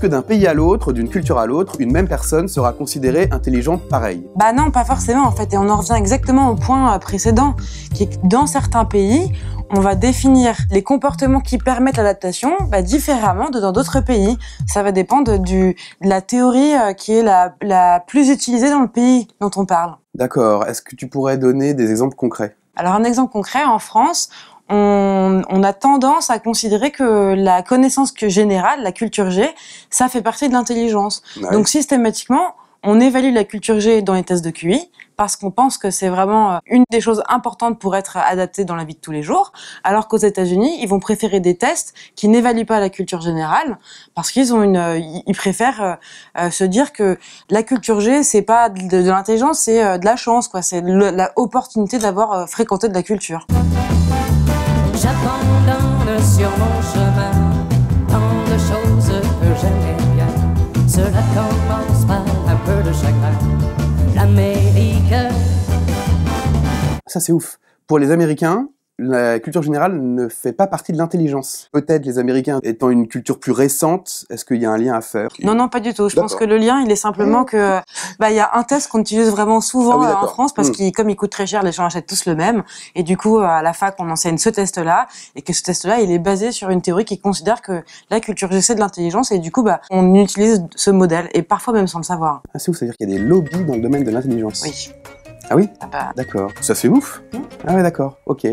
que d'un pays à l'autre, d'une culture à l'autre, une même personne sera considérée intelligente pareil? Bah non, pas forcément en fait, et on en revient exactement au point précédent, qui est que dans certains pays, on va définir les comportements qui permettent l'adaptation différemment de dans d'autres pays. Ça va dépendre de la théorie qui est la plus utilisée dans le pays dont on parle. D'accord. Est-ce que tu pourrais donner des exemples concrets? Alors un exemple concret, en France, on a tendance à considérer que la connaissance générale, la culture G, ça fait partie de l'intelligence. Ouais. Donc systématiquement, on évalue la culture G dans les tests de QI parce qu'on pense que c'est vraiment une des choses importantes pour être adapté dans la vie de tous les jours, alors qu'aux États-Unis, ils vont préférer des tests qui n'évaluent pas la culture générale parce qu'ils ont ils préfèrent se dire que la culture G, c'est pas de l'intelligence, c'est de la chance, quoi. C'est la opportunité d'avoir fréquenté de la culture. J'abandonne sur mon chemin tant de choses que j'aimais bien. Cela commence par un peu de chagrin. L'Amérique. Ça c'est ouf. Pour les Américains, la culture générale ne fait pas partie de l'intelligence. Peut-être les Américains étant une culture plus récente, est-ce qu'il y a un lien à faire? Non, non, pas du tout. Je pense que le lien, il est simplement que il y a un test qu'on utilise vraiment souvent en France parce que comme il coûte très cher, les gens achètent tous le même. Et du coup, à la fac, on enseigne ce test-là et que ce test-là, il est basé sur une théorie qui considère que la culture G, c'est de l'intelligence et du coup, on utilise ce modèle et parfois même sans le savoir. Ah, c'est ouf, c'est-à-dire qu'il y a des lobbies dans le domaine de l'intelligence. Oui. Ah oui? D'accord. Ça c'est ouf? Ah ouais, d'accord, ok.